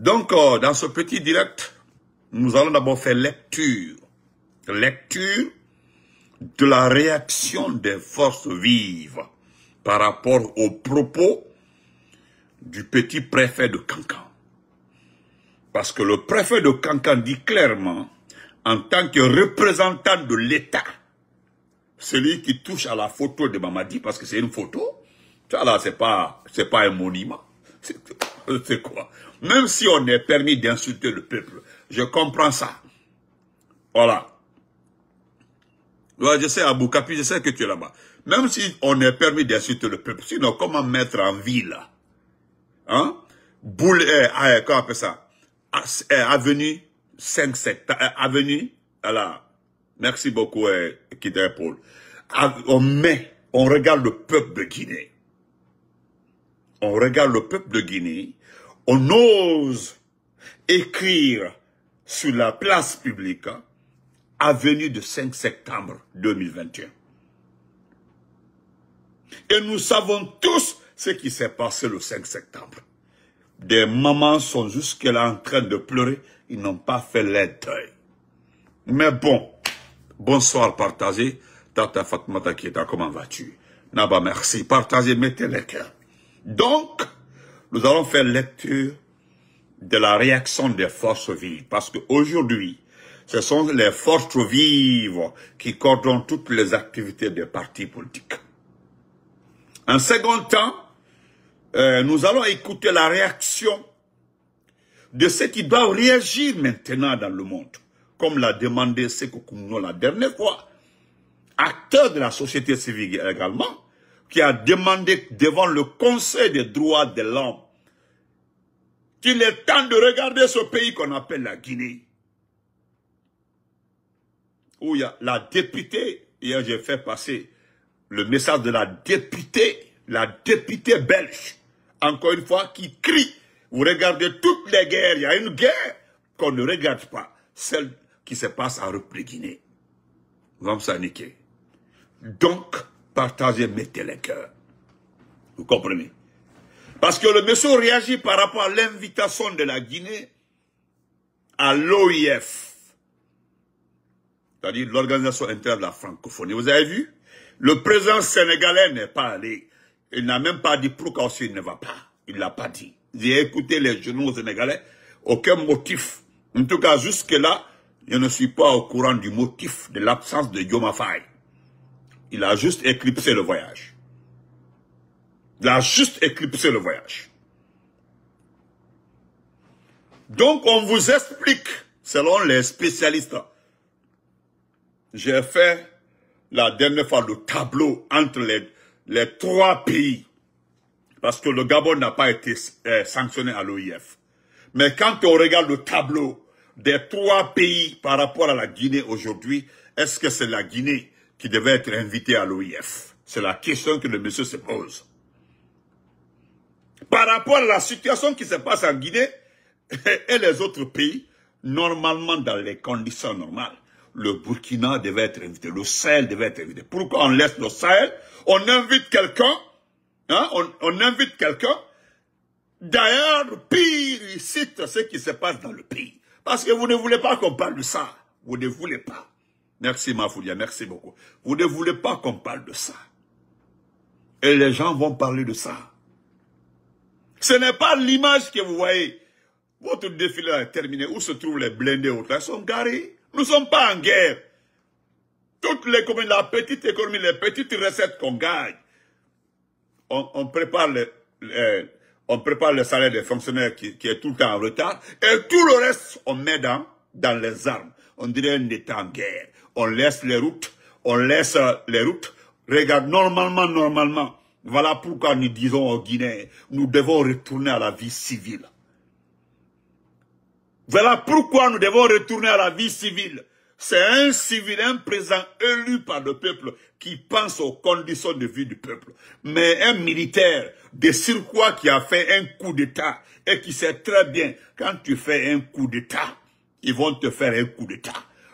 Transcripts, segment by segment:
Donc, dans ce petit direct, nous allons d'abord faire lecture. Lecture de la réaction des forces vives par rapport aux propos du petit préfet de Kankan. Parce que le préfet de Kankan dit clairement, en tant que représentant de l'État, celui qui touche à la photo de Mamadi, parce que c'est une photo, ça là, c'est pas un monument. C'est quoi? Même si on est permis d'insulter le peuple, je comprends ça. Voilà. Je sais, Abou Kapi, je sais que tu es là-bas. Même si on est permis d'insulter le peuple, sinon comment mettre en ville, hein? Boule, comment on appelle ça? Avenue 5 septembre, avenue, voilà. Merci beaucoup, Kidé Paul. On regarde le peuple de Guinée. On regarde le peuple de Guinée. On ose écrire sur la place publique, hein, avenue de 5 septembre 2021. Et nous savons tous ce qui s'est passé le 5 septembre. Des mamans sont jusque-là en train de pleurer. Ils n'ont pas fait leur deuil. Mais bon, bonsoir partagé. Tata Fatmata Kieta, comment vas-tu? Naba, merci. Partagez, mettez les cœurs. Donc, nous allons faire lecture de la réaction des forces vives. Parce qu'aujourd'hui, ce sont les forces vives qui coordonnent toutes les activités des partis politiques. En second temps, nous allons écouter la réaction de ceux qui doivent réagir maintenant dans le monde, comme l'a demandé Sekou Koukoumouna la dernière fois, acteur de la société civile également, qui a demandé devant le Conseil des droits de l'homme qu'il est temps de regarder ce pays qu'on appelle la Guinée, où il y a la députée, hier j'ai fait passer le message de la députée belge, encore une fois, qui crie. Vous regardez toutes les guerres, il y a une guerre qu'on ne regarde pas, celle qui se passe en République Guinée. Vam Saniké. Donc, partagez, mettez les cœurs. Vous comprenez? Parce que le monsieur réagit par rapport à l'invitation de la Guinée à l'OIF, c'est-à-dire l'Organisation Interne de la Francophonie. Vous avez vu? Le président sénégalais n'est pas allé. Il n'a même pas dit pourquoi aussi il ne va pas. Il ne l'a pas dit. J'ai écouté les journaux sénégalais. Aucun motif. En tout cas, jusque-là, je ne suis pas au courant du motif de l'absence de Diomaye Faye. Il a juste éclipsé le voyage. Il a juste éclipsé le voyage. Donc, on vous explique, selon les spécialistes. J'ai fait la dernière fois le tableau entre les trois pays. Parce que le Gabon n'a pas été sanctionné à l'OIF. Mais quand on regarde le tableau des trois pays par rapport à la Guinée aujourd'hui, est-ce que c'est la Guinée qui devait être invitée à l'OIF? C'est la question que le monsieur se pose. Par rapport à la situation qui se passe en Guinée et les autres pays, normalement dans les conditions normales, le Burkina devait être invité, le Sahel devait être invité. Pourquoi on laisse le Sahel? On invite quelqu'un, hein, on invite quelqu'un. D'ailleurs, pire, il cite ce qui se passe dans le pays. Parce que vous ne voulez pas qu'on parle de ça. Vous ne voulez pas. Merci Mafoulia, merci beaucoup. Vous ne voulez pas qu'on parle de ça. Et les gens vont parler de ça. Ce n'est pas l'image que vous voyez. Votre défilé est terminé. Où se trouvent les blindés autres? Ils sont garés. Nous ne sommes pas en guerre. Toutes les communes, la petite économie, les petites recettes qu'on gagne, on prépare le salaire des fonctionnaires qui est tout le temps en retard, et tout le reste, on met dans les armes. On dirait un État en guerre. On laisse les routes, Regarde, normalement, voilà pourquoi nous disons aux Guinéens, nous devons retourner à la vie civile. Voilà pourquoi nous devons retourner à la vie civile. C'est un civil, un président élu par le peuple qui pense aux conditions de vie du peuple. Mais un militaire de surcroît qui a fait un coup d'État et qui sait très bien, quand tu fais un coup d'État, ils vont te faire un coup d'État.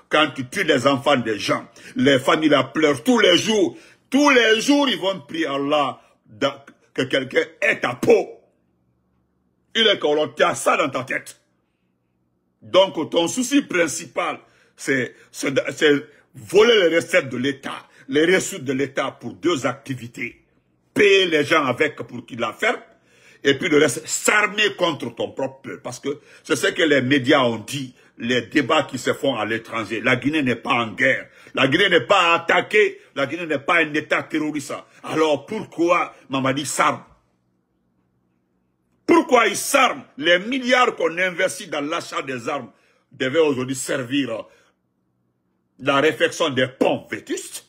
Quand tu tues les enfants des gens, les familles la pleurent tous les jours. Tous les jours, ils vont prier Allah que quelqu'un ait ta peau. Il est colon, tu as ça dans ta tête. Donc ton souci principal, c'est voler les recettes de l'État, les ressources de l'État pour deux activités. Payer les gens avec pour qu'ils la ferment, et puis de reste s'armer contre ton propre peuple. Parce que c'est ce que les médias ont dit, les débats qui se font à l'étranger. La Guinée n'est pas en guerre, la Guinée n'est pas attaquée, la Guinée n'est pas un État terroriste. Alors pourquoi Mamadi s'arme? Pourquoi ils s'arment? Les milliards qu'on investit dans l'achat des armes devaient aujourd'hui servir la réfection des ponts vétustes.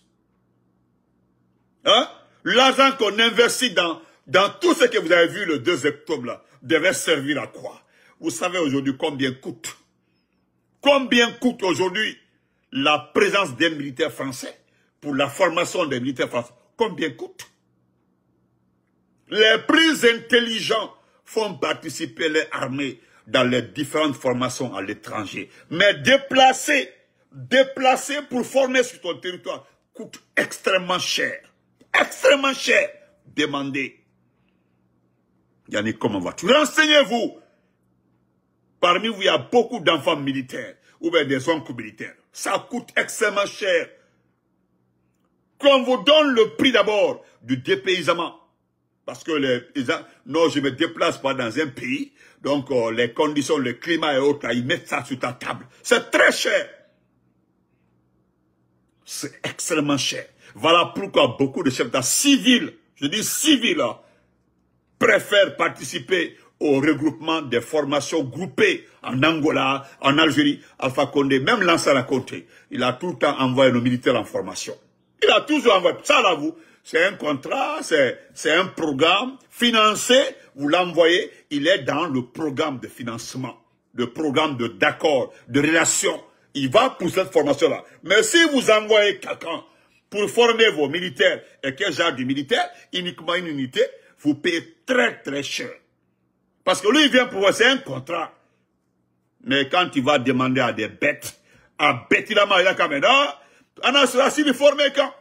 Hein? L'argent qu'on investit dans tout ce que vous avez vu le 2 octobre là, devait servir à quoi? Vous savez aujourd'hui combien coûte? Combien coûte aujourd'hui la présence des militaires français pour la formation des militaires français? Combien coûte? Les plus intelligents font participer les armées dans les différentes formations à l'étranger. Mais déplacer pour former sur ton territoire coûte extrêmement cher. Extrêmement cher. Demandez. Yannick, comment vas-tu? Renseignez-vous. Parmi vous, il y a beaucoup d'enfants militaires ou bien des oncles militaires. Ça coûte extrêmement cher. Qu'on vous donne le prix d'abord du dépaysement. Parce que non, je ne me déplace pas dans un pays. Donc, les conditions, le climat et autres, là, ils mettent ça sur ta table. C'est très cher. C'est extrêmement cher. Voilà pourquoi beaucoup de chefs d'État civils, je dis civils, hein, préfèrent participer au regroupement des formations groupées en Angola, en Algérie. Alpha Condé, même Lansana Conté, il a tout le temps envoyé nos militaires en formation. Il a toujours envoyé. Ça, là, vous. C'est un contrat, c'est un programme financé, vous l'envoyez, il est dans le programme de financement, le programme d'accord, de relation. Il va pour cette formation-là. Mais si vous envoyez quelqu'un pour former vos militaires, et quel genre de militaire, uniquement une unité, vous payez très très cher. Parce que lui, il vient pour c'est un contrat. Mais quand il va demander à des bêtes, à bêtilamment, il a quand même, ah, on a ceci de former quand?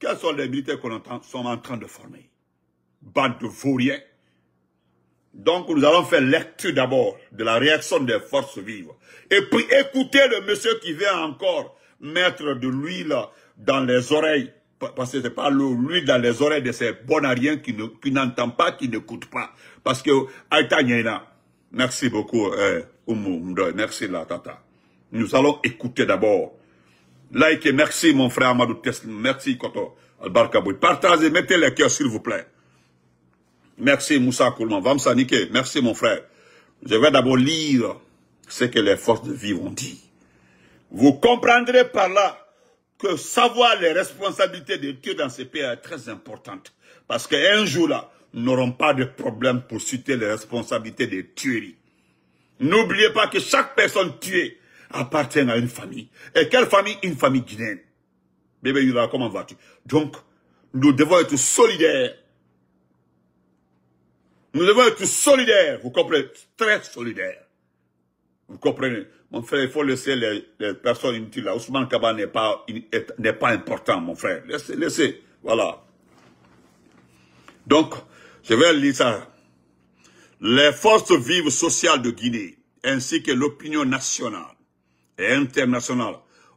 Quels sont les militaires qu'on sont en train de former? Bande de vauriens. Donc, nous allons faire lecture d'abord de la réaction des forces vives. Et puis, écoutez le monsieur qui vient encore mettre de l'huile dans les oreilles. Parce que c'est pas l'huile dans les oreilles de ces bonariens qui n'entendent pas, qui n'écoutent pas. Parce que, Aïta Nyena, merci beaucoup, merci la tata. Nous allons écouter d'abord. Likez, merci mon frère Amadou Teslim, merci Koto Albarkaboui. Partagez, mettez les cœurs s'il vous plaît. Merci Moussa Koulman, Vam Saniké, merci mon frère. Je vais d'abord lire ce que les forces de vie ont dit. Vous comprendrez par là que savoir les responsabilités de Dieu dans ce pays est très importante. Parce qu'un jour là, nous n'aurons pas de problème pour citer les responsabilités des tueries. N'oubliez pas que chaque personne tuée appartiennent à une famille. Et quelle famille? Une famille guinéenne. Bébé Yura, comment vas-tu? Donc, nous devons être solidaires. Nous devons être solidaires, vous comprenez? Très solidaires. Vous comprenez? Mon frère, il faut laisser les personnes inutiles là. Ousmane Kaba n'est pas important, mon frère. Laissez. Voilà. Donc, je vais lire ça. Les forces vives sociales de Guinée, ainsi que l'opinion nationale, et internationales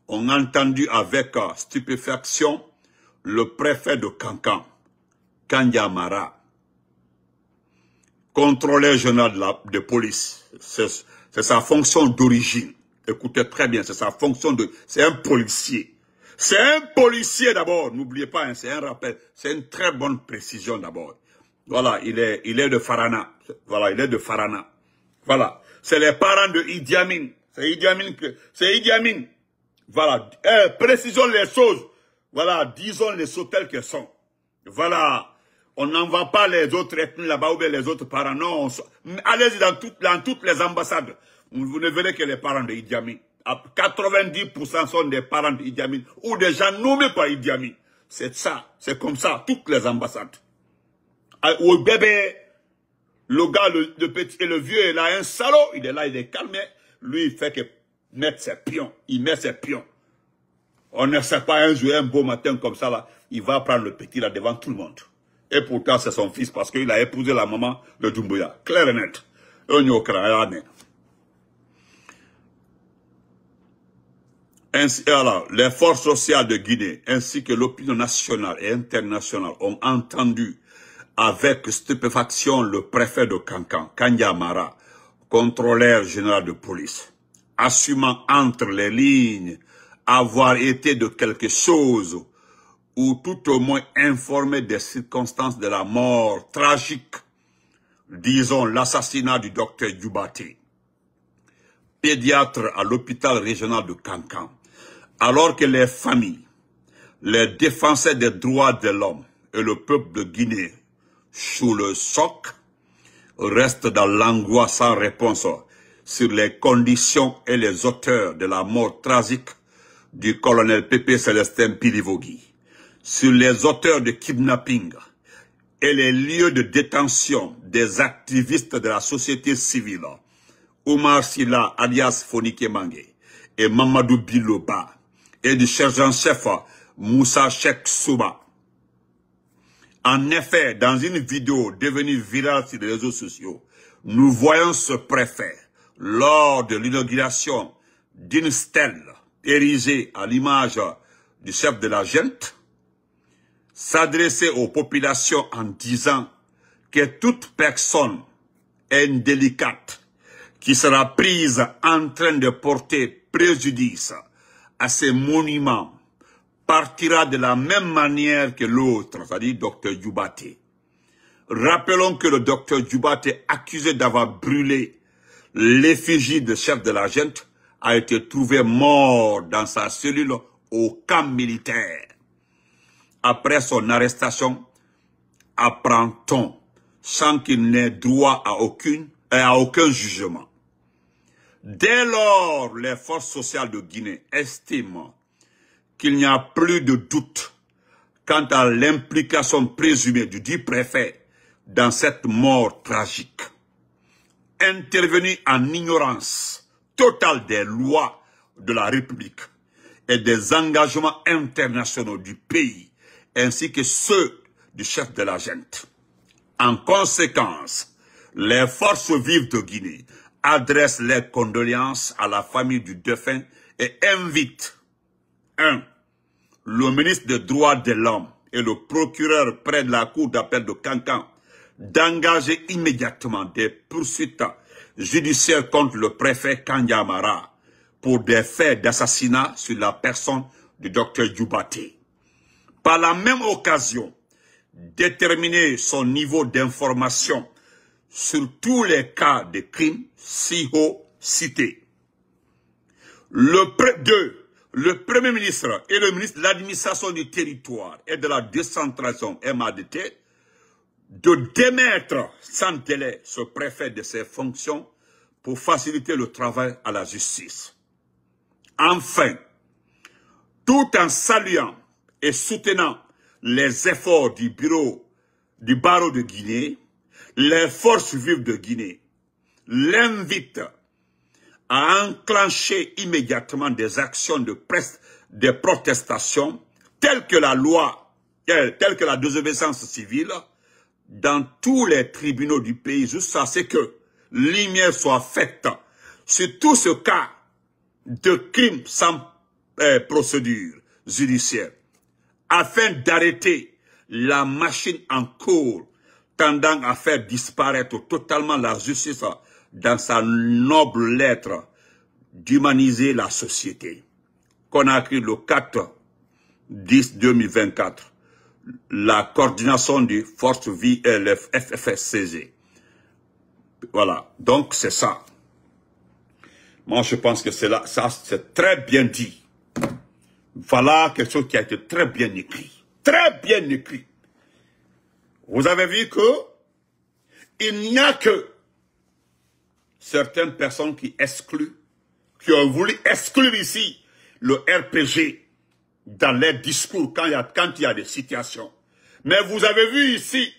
ont entendu avec stupéfaction le préfet de Kankan, Kanyamara, contrôleur général de police. C'est sa fonction d'origine. Écoutez très bien, c'est sa fonction de... C'est un policier. C'est un policier d'abord, n'oubliez pas, hein, c'est un rappel. C'est une très bonne précision d'abord. Voilà, il est de Farana. Voilà, il est de Farana. Voilà, c'est les parents de Idi Amin. C'est Idi Amin que... C'est Idi Amin. Voilà. Précisons les choses. Voilà. Disons les choses telles qu'elles sont. Voilà. On n'en va pas les autres ethnies là-bas ou bien les autres parents. Non. Allez-y dans toutes les ambassades. Vous ne verrez que les parents de Idi Amin. 90% sont des parents de Idi Amin ou des gens nommés par Idi Amin. C'est ça. C'est comme ça. Toutes les ambassades. Au bébé, le gars, le petit et le vieux, il a un salaud. Il est là, il est calmé. Lui, il fait que mettre ses pions. Il met ses pions. On ne sait pas un jour, un beau matin comme ça, là, il va prendre le petit là devant tout le monde. Et pourtant, c'est son fils parce qu'il a épousé la maman de Doumbouya. Clair et net. Les forces sociales de Guinée ainsi que l'opinion nationale et internationale ont entendu avec stupéfaction le préfet de Kankan, Kanyamara, contrôleur général de police, assumant entre les lignes avoir été de quelque chose ou tout au moins informé des circonstances de la mort tragique, disons l'assassinat du docteur Dioubaté, pédiatre à l'hôpital régional de Kankan, alors que les familles, les défenseurs des droits de l'homme et le peuple de Guinée, sous le choc, restent dans l'angoisse sans réponse sur les conditions et les auteurs de la mort tragique du colonel Pépé Célestin Pilivogui, sur les auteurs de kidnapping et les lieux de détention des activistes de la société civile, Oumar Silla alias Foniké Menguè et Mamadou Biloba et du sergent-chef Moussa Cheikh Souba. En effet, dans une vidéo devenue virale sur les réseaux sociaux, nous voyons ce préfet lors de l'inauguration d'une stèle érigée à l'image du chef de la junte, s'adresser aux populations en disant que toute personne indélicate qui sera prise en train de porter préjudice à ces monuments partira de la même manière que l'autre, c'est-à-dire Dr Dioubaté. Rappelons que le Dr Dioubaté, accusé d'avoir brûlé l'effigie de chef de la junte, a été trouvé mort dans sa cellule au camp militaire. Après son arrestation, apprend-on, sans qu'il n'ait droit à aucun jugement. Dès lors, les forces sociales de Guinée estiment qu'il n'y a plus de doute quant à l'implication présumée du dit préfet dans cette mort tragique, intervenue en ignorance totale des lois de la République et des engagements internationaux du pays, ainsi que ceux du chef de la junte. En conséquence, les forces vives de Guinée adressent leurs condoléances à la famille du défunt et invitent 1. Le ministre des droits de l'homme et le procureur près de la cour d'appel de Kankan d'engager immédiatement des poursuites judiciaires contre le préfet Kanyamara pour des faits d'assassinat sur la personne du docteur Dioubaté. Par la même occasion, déterminer son niveau d'information sur tous les cas de crimes si haut cités. 2. Le Premier ministre et le ministre de l'administration du territoire et de la décentralisation MADT de démettre sans délai ce préfet de ses fonctions pour faciliter le travail à la justice. Enfin, tout en saluant et soutenant les efforts du barreau de Guinée, les forces vives de Guinée l'invitent à enclencher immédiatement des actions de protestation telles que la loi, telles que la désobéissance civile dans tous les tribunaux du pays jusqu'à ce que lumière soit faite sur tout ce cas de crime sans procédure judiciaire, afin d'arrêter la machine en cours tendant à faire disparaître totalement la justice dans sa noble lettre d'humaniser la société. Conakry, le 4-10-2024, la coordination des forces VLF FFSCG. Voilà, donc c'est ça. Moi, je pense que c'est là, ça, c'est très bien dit. Voilà quelque chose qui a été très bien écrit. Très bien écrit. Vous avez vu que il n'y a que certaines personnes qui excluent, qui ont voulu exclure ici le RPG dans les discours quand il y a des situations. Mais vous avez vu ici,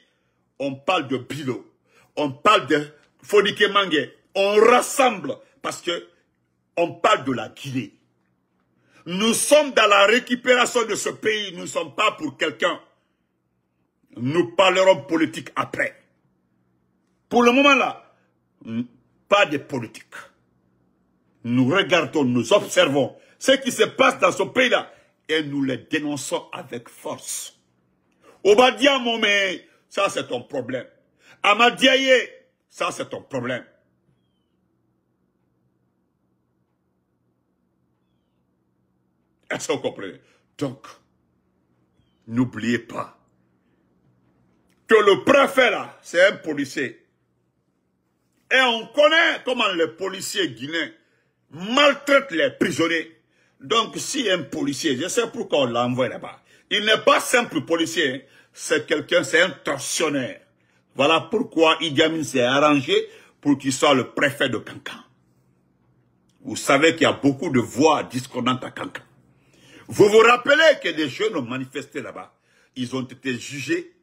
on parle de Bilo, on parle de Foniké Menguè, on rassemble parce que on parle de la Guinée. Nous sommes dans la récupération de ce pays. Nous ne sommes pas pour quelqu'un. Nous parlerons politique après. Pour le moment là, pas de politique. Nous regardons, nous observons ce qui se passe dans ce pays-là et nous les dénonçons avec force. Obadia Momé, ça c'est ton problème. Amadiaye, ça c'est ton problème. Est-ce que vous comprenez? Donc, n'oubliez pas que le préfet là, c'est un policier. Et on connaît comment les policiers guinéens maltraitent les prisonniers. Donc, si un policier, je sais pourquoi on l'envoie là-bas, il n'est pas simple policier, c'est quelqu'un, c'est un tortionnaire. Voilà pourquoi Idi Amin s'est arrangé pour qu'il soit le préfet de Kankan. Vous savez qu'il y a beaucoup de voix discordantes à Kankan. Vous vous rappelez que des jeunes ont manifesté là-bas. Ils ont été jugés.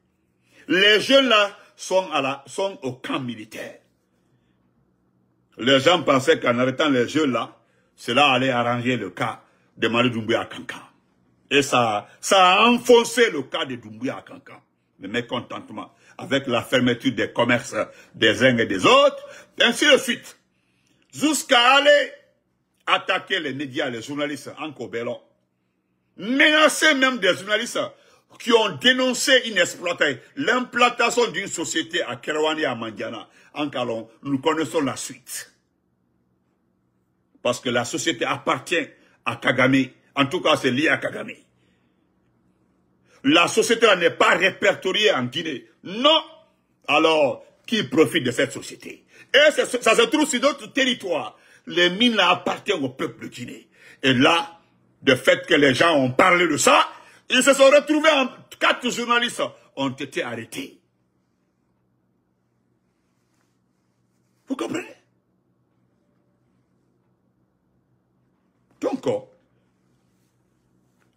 Les jeunes là sont au camp militaire. Les gens pensaient qu'en arrêtant les jeunes là, cela allait arranger le cas de Marie Doumbouya à Kankan. Et ça a enfoncé le cas de Doumbouya à Kankan. Le mécontentement avec la fermeture des commerces des uns et des autres, ainsi de suite. Jusqu'à aller attaquer les médias, les journalistes en Kobelon. Menacer même des journalistes qui ont dénoncé l'implantation d'une société à Kerouani et à Mandiana. En Kalon, nous connaissons la suite. Parce que la société appartient à Kagame. En tout cas, c'est lié à Kagame. La société n'est pas répertoriée en Guinée. Non. Alors, qui profite de cette société? Et ça se trouve sur d'autres territoires. Les mines appartiennent au peuple guinéen. Et là, de fait que les gens ont parlé de ça, ils se sont retrouvés en 4 journalistes ont été arrêtés. Vous comprenez? Donc,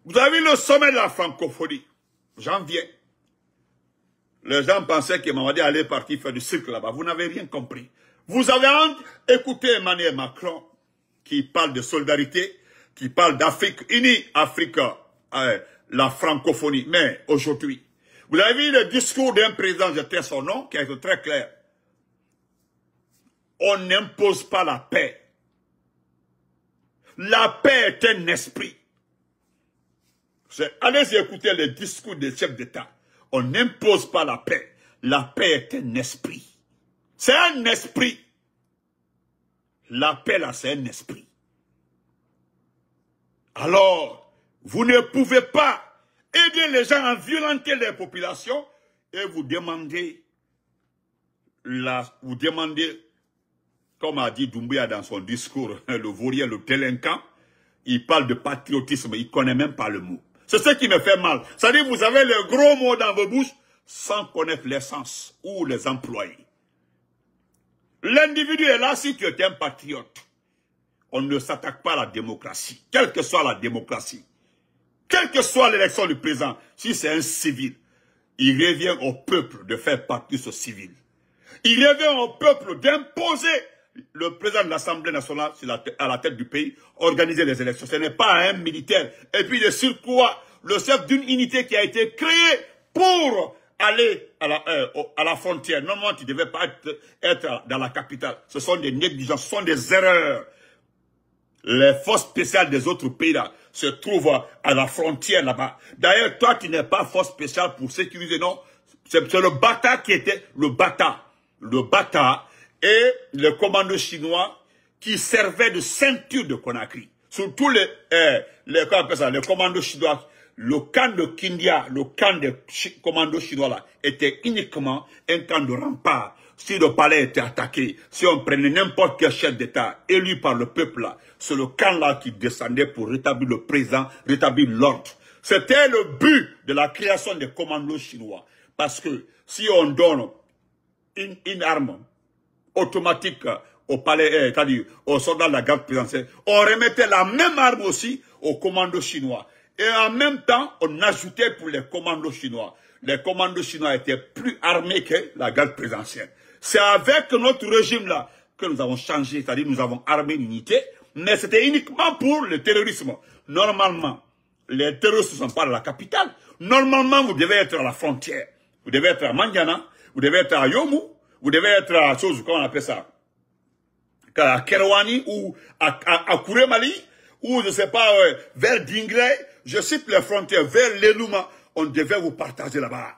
vous avez le sommet de la francophonie. J'en viens. Les gens pensaient que Mamadi allait partir faire du cirque là-bas. Vous n'avez rien compris. Vous avez écouté Emmanuel Macron qui parle de solidarité, qui parle d'Afrique unie, Afrique, la francophonie. Mais aujourd'hui, vous avez vu le discours d'un président, je tais son nom, qui est très clair. On n'impose pas la paix. La paix est un esprit. Allez-y écouter le discours des chefs d'État. On n'impose pas la paix. La paix est un esprit. C'est un esprit. La paix, là, c'est un esprit. Alors, vous ne pouvez pas aider les gens à violenter les populations et vous demandez, comme a dit Doumbouya dans son discours, le vaurien, le délinquant, il parle de patriotisme, il ne connaît même pas le mot. C'est ce qui me fait mal. C'est-à-dire vous avez les gros mots dans vos bouches sans connaître l'essence ou les employer. L'individu est là si tu es un patriote. On ne s'attaque pas à la démocratie, quelle que soit la démocratie. Quelle que soit l'élection du président, si c'est un civil, il revient au peuple de faire partie de ce civil. Il revient au peuple d'imposer le président de l'Assemblée nationale à la tête du pays, organiser les élections. Ce n'est pas un militaire. Et puis, de surcroît, le chef d'une unité qui a été créée pour aller à la frontière. Normalement, tu ne devais pas être dans la capitale. Ce sont des négligences, ce sont des erreurs. Les forces spéciales des autres pays là se trouvent à la frontière là-bas. D'ailleurs, toi, tu n'es pas force spéciale pour sécuriser, non. C'est le Bata qui était le Bata. Le Bata et le commando chinois qui servait de ceinture de Conakry. Surtout les commandos chinois, le camp de Kindia, le camp de commandos chinois là, était uniquement un camp de rempart. Si le palais était attaqué, si on prenait n'importe quel chef d'État élu par le peuple là, c'est le camp là qui descendait pour rétablir le président, rétablir l'ordre. C'était le but de la création des commandos chinois. Parce que si on donne une arme automatique au palais, c'est-à-dire aux soldats de la garde présidentielle, on remettait la même arme aussi aux commandos chinois. Et en même temps, on ajoutait pour les commandos chinois. Les commandos chinois étaient plus armés que la garde présidentielle. C'est avec notre régime-là que nous avons changé, c'est-à-dire nous avons armé l'unité, mais c'était uniquement pour le terrorisme. Normalement, les terroristes ne sont pas à la capitale. Normalement, vous devez être à la frontière. Vous devez être à Mandiana, vous devez être à Yomou, vous devez être à, comment on appelle ça, à Kerouani ou à Kouré-Mali, ou je ne sais pas, vers Dingré, je cite les frontières, vers Lelouma, on devait vous partager là-bas.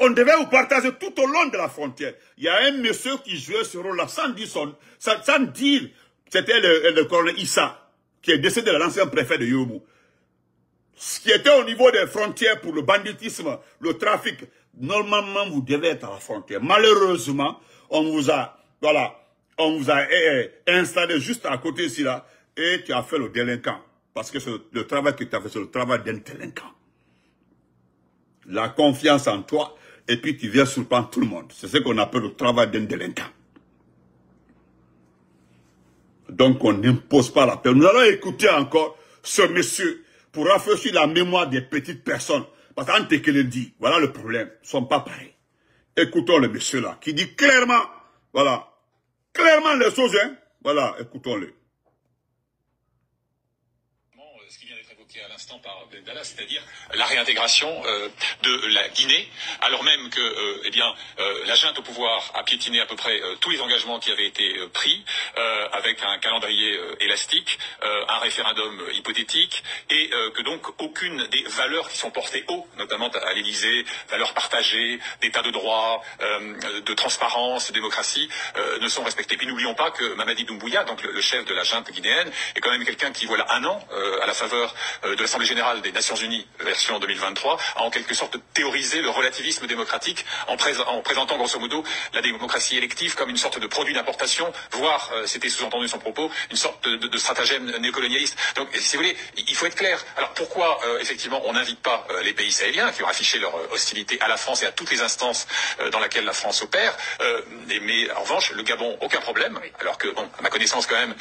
On devait vous partager tout au long de la frontière. Il y a un monsieur qui jouait ce rôle-là, sans dire, c'était le colonel Issa, qui est décédé, l'ancien préfet de Yomou. Ce qui était au niveau des frontières pour le banditisme, le trafic, normalement, vous devez être à la frontière. Malheureusement, on vous a installé juste à côté ici, là, et tu as fait le délinquant. Parce que le travail que tu as fait, c'est le travail d'un délinquant. La confiance en toi, et puis tu viens surprendre tout le monde. C'est ce qu'on appelle le travail d'un délinquant. Donc, on n'impose pas la peine. Nous allons écouter encore ce monsieur pour rafraîchir la mémoire des petites personnes. Parce qu'en tel qu'il dit, voilà le problème, ils ne sont pas pareils. Écoutons le monsieur là, qui dit clairement, voilà, clairement les choses, hein. Voilà, écoutons-le. Ce qui vient d'être évoqué à l'instant par Bendala, c'est-à-dire la réintégration de la Guinée, alors même que la junte au pouvoir a piétiné à peu près tous les engagements qui avaient été pris, avec un calendrier élastique, un référendum hypothétique, et que donc aucune des valeurs qui sont portées haut, notamment à l'Élysée, valeurs partagées, d'état de droit, de transparence, de démocratie, ne sont respectées. Puis n'oublions pas que Mamadi Doumbouya, donc le chef de la junte guinéenne, est quand même quelqu'un qui, voilà un an, à la faveur de l'Assemblée Générale des Nations Unies, version 2023, a en quelque sorte théorisé le relativisme démocratique en présentant grosso modo la démocratie élective comme une sorte de produit d'importation, voire, c'était sous-entendu son propos, une sorte de stratagème néocolonialiste. Donc, si vous voulez, il faut être clair. Alors, pourquoi, effectivement, on n'invite pas les pays sahéliens qui ont affiché leur hostilité à la France et à toutes les instances dans lesquelles la France opère, mais en revanche, le Gabon, aucun problème, alors que, bon, à ma connaissance quand même,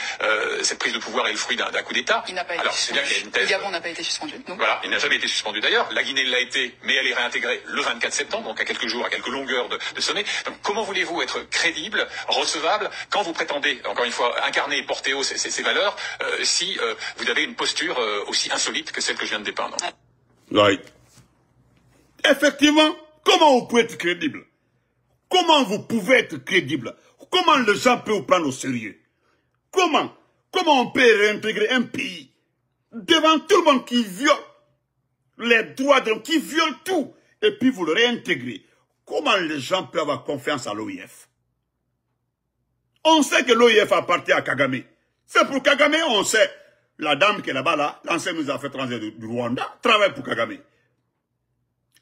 cette prise de pouvoir est le fruit d'un coup d'État. Le Gabon n'a pas été suspendu. Donc. Voilà, il n'a jamais été suspendu d'ailleurs. La Guinée l'a été, mais elle est réintégrée le 24 septembre, donc à quelques jours, à quelques longueurs de sommet. Donc comment voulez-vous être crédible, recevable, quand vous prétendez, encore une fois, incarner et porter haut ces valeurs, si vous avez une posture aussi insolite que celle que je viens de dépeindre? Right. Effectivement, comment vous pouvez être crédible? Comment vous pouvez être crédible? Comment les gens peuvent vous prendre au sérieux? Comment on peut réintégrer un pays devant tout le monde qui viole les droits de l'homme, qui viole tout, et puis vous le réintégrez? Comment les gens peuvent avoir confiance à l'OIF? On sait que l'OIF appartient à Kagame. C'est pour Kagame, on sait. La dame qui est là-bas, là, l'ancienne ministre des Affaires étrangères du Rwanda, travaille pour Kagame.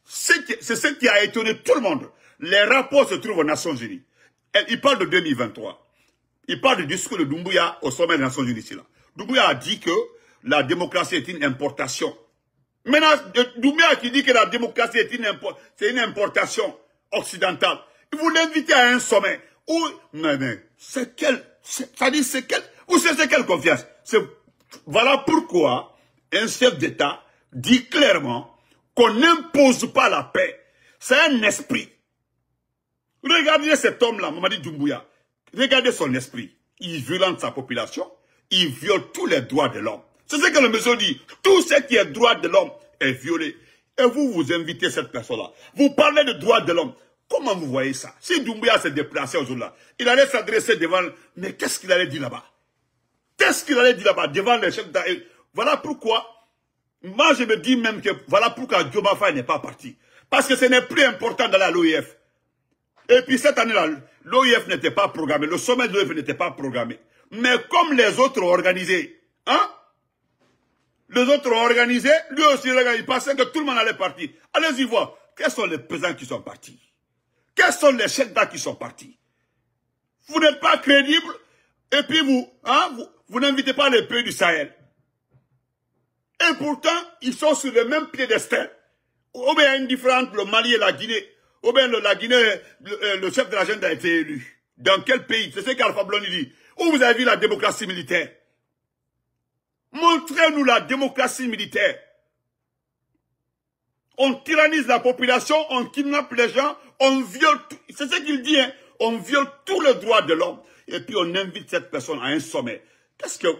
C'est ce qui a étonné tout le monde. Les rapports se trouvent aux Nations Unies. Il parle de 2023. Il parle du discours de Doumbouya au sommet des Nations Unies. Ici, là. Doumbouya a dit que la démocratie est une importation. Maintenant, Doumbouya qui dit que la démocratie est une importation occidentale. Vous l'invitez à un sommet où, mais, c'est quelle confiance? Voilà pourquoi un chef d'État dit clairement qu'on n'impose pas la paix. C'est un esprit. Regardez cet homme-là, Mamadi Doumbouya. Regardez son esprit. Il violente sa population. Il viole tous les droits de l'homme. C'est ce que le monsieur dit. Tout ce qui est droit de l'homme est violé. Et vous, vous invitez cette personne-là. Vous parlez de droit de l'homme. Comment vous voyez ça? Si Doumbouya s'est déplacé aujourd'hui là, il allait s'adresser devant... Mais qu'est-ce qu'il allait dire là-bas? Qu'est-ce qu'il allait dire là-bas devant les chefs d'État? Voilà pourquoi... Moi, je me dis même que... Voilà pourquoi Diomaye Faye n'est pas parti. Parce que ce n'est plus important d'aller à l'OIF. Et puis cette année-là, l'OIF n'était pas programmé. Le sommet de l'OIF n'était pas programmé. Mais comme les autres ont organisé... Hein? Les autres ont organisé, lui aussi, regarde, il pensait que tout le monde allait partir. Allez-y voir, quels sont les pesants qui sont partis? Quels sont les chefs d'État qui sont partis? Vous n'êtes pas crédible, et puis vous, hein, vous n'invitez pas les pays du Sahel. Et pourtant, ils sont sur le même piédestal. Ou bien indifférent, le Mali et la Guinée. Ou bien la Guinée, le chef de la junte a été élu. Dans quel pays? C'est ce qu'Alpha Condé dit. Où vous avez vu la démocratie militaire? Montrez-nous la démocratie militaire. On tyrannise la population, on kidnappe les gens, on viole tout. C'est ce qu'il dit, hein. On viole tous les droits de l'homme. Et puis on invite cette personne à un sommet.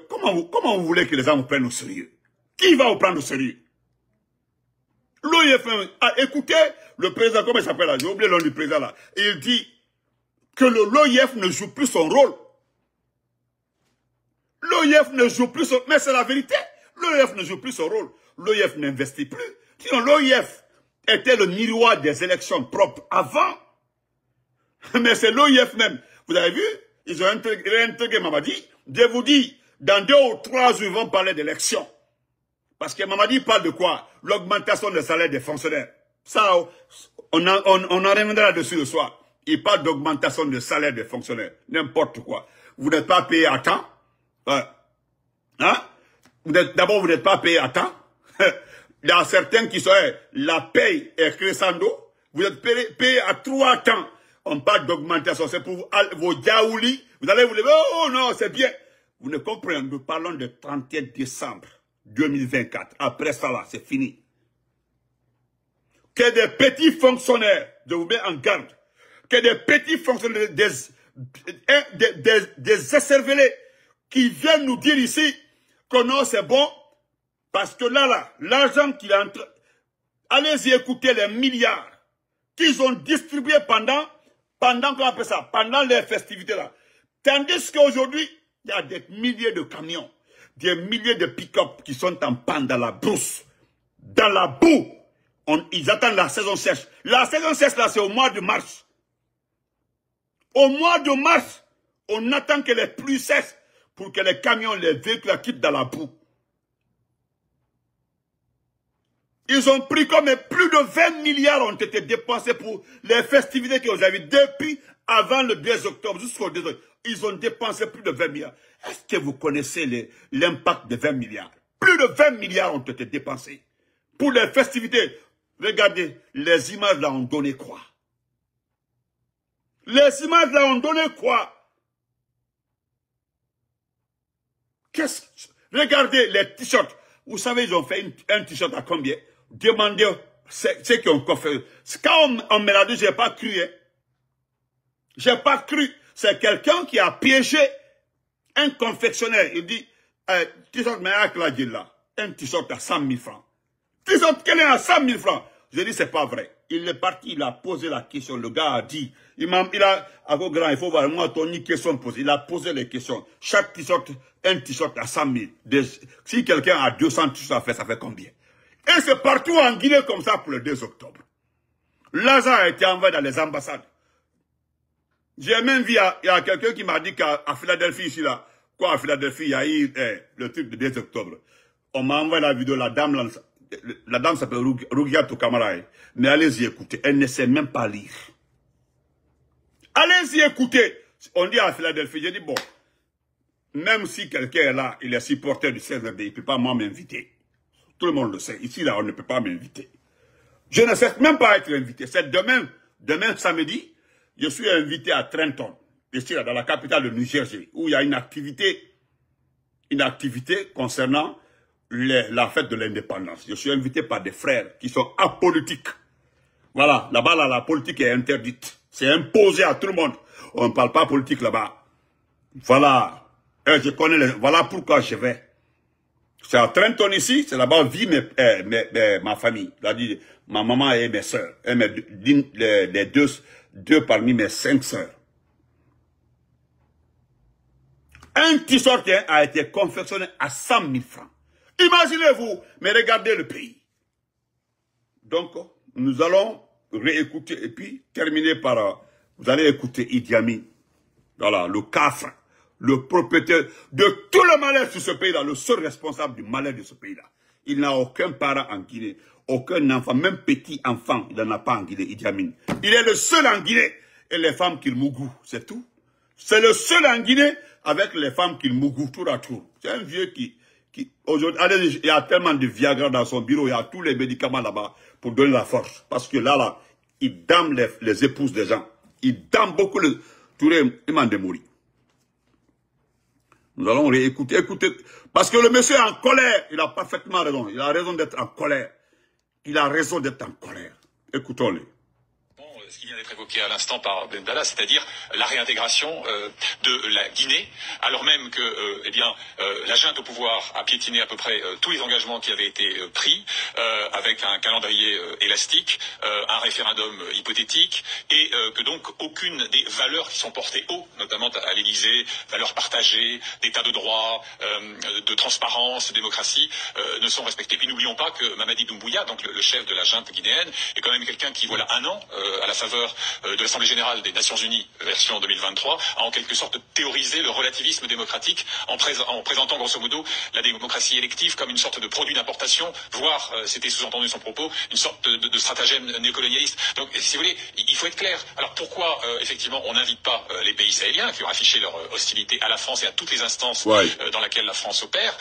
Comment vous voulez que les gens vous prennent au sérieux? Qui va vous prendre au sérieux? L'OIF a écouté le président, comment il s'appelle là? J'ai oublié le nom du président là. Il dit que l'OIF ne joue plus son rôle. l'OIF ne joue plus son rôle. Mais c'est la vérité. L'OIF ne joue plus son rôle. L'OIF n'investit plus. Sinon, l'OIF était le miroir des élections propres avant. Mais c'est l'OIF même. Vous avez vu, ils ont intrigué Mamadi. Je vous dis, dans 2 ou 3 jours, ils vont parler d'élections. Parce que Mamadi parle de quoi? L'augmentation des salaires des fonctionnaires. Ça, on en reviendra dessus le soir. Il parle d'augmentation des salaires des fonctionnaires. N'importe quoi. Vous n'êtes pas payé à temps. Hein? D'abord, vous n'êtes pas payé à temps. Il y a certains qui sont la paye et crescendo. Vous êtes payé à 3 temps. On parle d'augmentation. C'est pour vos jaoulis. Vous allez vous lever. Oh non, c'est bien. Vous ne comprenez. Nous parlons de 31 décembre 2024. Après ça, là, c'est fini. Que des petits fonctionnaires, je vous mets en garde, que des petits fonctionnaires, des écervelés qui viennent nous dire ici que non, c'est bon, parce que là, l'argent qu'il entre, allez-y écouter les milliards qu'ils ont distribués pendant les festivités là. Tandis qu'aujourd'hui, il y a des milliers de camions, des milliers de pick-up qui sont en panne dans la brousse, dans la boue. Ils attendent la saison sèche. La saison sèche, là, c'est au mois de mars. Au mois de mars, on attend que les pluies cessent pour que les camions, les véhicules quittent dans la boue. Ils ont pris comme plus de 20 milliards ont été dépensés pour les festivités que vous avez depuis avant le 2 octobre jusqu'au 2 octobre. Ils ont dépensé plus de 20 milliards. Est-ce que vous connaissez l'impact de 20 milliards? Plus de 20 milliards ont été dépensés pour les festivités. Regardez, les images là ont donné quoi? Les images là ont donné quoi? Regardez les t-shirts. Vous savez, ils ont fait un t-shirt à combien? Demandez ceux qui ont coffré. Quand on me l'a dit, je n'ai pas cru. Hein. Je n'ai pas cru. C'est quelqu'un qui a piégé un confectionnaire. Il dit, t-shirt, mais là, un t-shirt à 100 000 francs. T-shirt qu'elle est à 100 000 francs. Je dis, c'est pas vrai. Il est parti, il a posé la question. Le gars a dit, à vos grands, il faut voir, moi, ton question posée. Il a posé les questions. Chaque t-shirt, un t-shirt à 100 000. Si quelqu'un a 200 t-shirts à faire, ça fait combien? Et c'est partout en Guinée comme ça pour le 2 octobre. L'argent a été envoyé dans les ambassades. J'ai même vu, il y a quelqu'un qui m'a dit qu'à Philadelphie, ici, là, quoi, à Philadelphie, il y a eu le truc du 2 octobre. On m'a envoyé la vidéo, la dame, là, la dame s'appelle Rougia Tokamaraï. Mais allez-y écouter. Elle ne sait même pas lire. Allez-y écouter. On dit à Philadelphie, j'ai dit, bon, même si quelqu'un est là, il est supporter du CNRD, il ne peut pas m'inviter. Tout le monde le sait. Ici, là, on ne peut pas m'inviter. Je ne sais même pas être invité. C'est demain samedi, je suis invité à Trenton, ici, là, dans la capitale de Nigeria, où il y a une activité concernant la fête de l'indépendance. Je suis invité par des frères qui sont apolitiques. Voilà, là-bas, la politique est interdite. C'est imposé à tout le monde. On ne parle pas politique là-bas. Voilà. Et je connais voilà pourquoi je vais. C'est à Trenton ici, c'est là-bas où vit ma famille. C'est-à-dire ma maman et mes soeurs. Et les deux parmi mes 5 soeurs. Un petit sortien a été confectionné à 100 000 francs. Imaginez-vous, mais regardez le pays. Donc, nous allons réécouter et puis terminer par... Vous allez écouter Idi Amin, voilà, le cafre, le propriétaire de tout le malheur sur ce pays-là, le seul responsable du malheur de ce pays-là. Il n'a aucun parent en Guinée, aucun enfant, même petit enfant, il n'en a pas en Guinée, Idi Amin. Il est le seul en Guinée et les femmes qu'il mougoue, c'est tout. C'est le seul en Guinée avec les femmes qu'il mougoue tour à tour. C'est un vieux qui... Aujourd'hui, il y a tellement de Viagra dans son bureau, il y a tous les médicaments là-bas pour donner la force. Parce que là, il dame les épouses des gens. Il dame beaucoup les... Touré et Mandemori. Nous allons réécouter, écouter. Parce que le monsieur est en colère. Il a parfaitement raison. Il a raison d'être en colère. Il a raison d'être en colère. Écoutons-le. Ce qui vient d'être évoqué à l'instant par Ben Dalla, c'est-à-dire la réintégration de la Guinée, alors même que la junte au pouvoir a piétiné à peu près tous les engagements qui avaient été pris, avec un calendrier élastique, un référendum hypothétique, et que donc aucune des valeurs qui sont portées haut, notamment à l'Élysée, valeurs partagées, d'état de droit, de transparence, démocratie, ne sont respectées. Puis n'oublions pas que Mamadi Doumbouya, donc le chef de la junte guinéenne, est quand même quelqu'un qui, voilà un an, à la faveur de l'Assemblée générale des Nations unies, version 2023, a en quelque sorte théorisé le relativisme démocratique en présentant grosso modo la démocratie élective comme une sorte de produit d'importation, voire, c'était sous-entendu son propos, une sorte de stratagème néocolonialiste. Donc, si vous voulez, il faut être clair. Alors pourquoi, effectivement, on n'invite pas les pays sahéliens qui ont affiché leur hostilité à la France et à toutes les instances dans laquelle la France opère,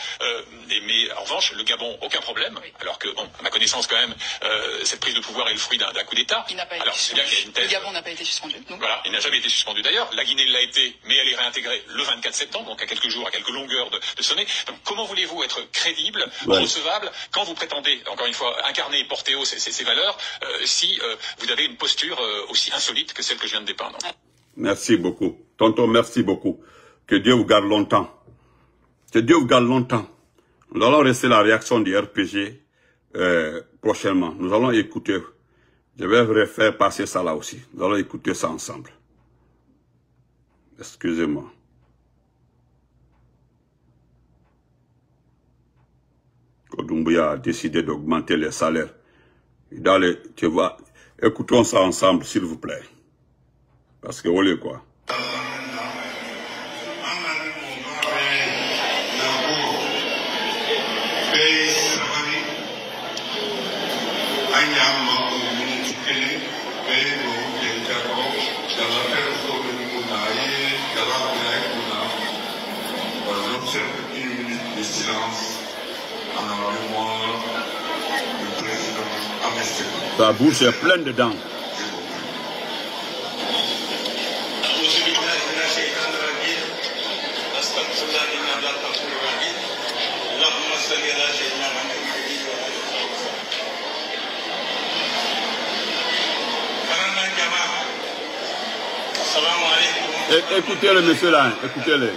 mais en revanche, le Gabon, aucun problème, alors que, bon, à ma connaissance quand même, cette prise de pouvoir est le fruit d'un coup d'État. Alors, c'est bien qu'il y a une thèse. Le Gabon n'a pas été suspendu. Donc. Voilà, il n'a jamais été suspendu d'ailleurs. La Guinée l'a été, mais elle est réintégrée le 24 septembre, donc à quelques jours, à quelques longueurs de sommet. Donc, comment voulez-vous être crédible, recevable, quand vous prétendez, encore une fois, incarner et porter haut ces valeurs, si vous avez une posture aussi insolite que celle que je viens de dépeindre? Merci beaucoup. Tonton, merci beaucoup. Que Dieu vous garde longtemps. Que Dieu vous garde longtemps. Nous allons rester la réaction du RPG prochainement. Nous allons écouter. Je vais faire passer ça là aussi. Nous allons écouter ça ensemble. Excusez-moi. Doumbouya a décidé d'augmenter les salaires. Tu vois, écoutons ça ensemble, s'il vous plaît. Parce que, olé quoi. Ta bouche est pleine de dents. Écoutez-le, monsieur là, écoutez-le.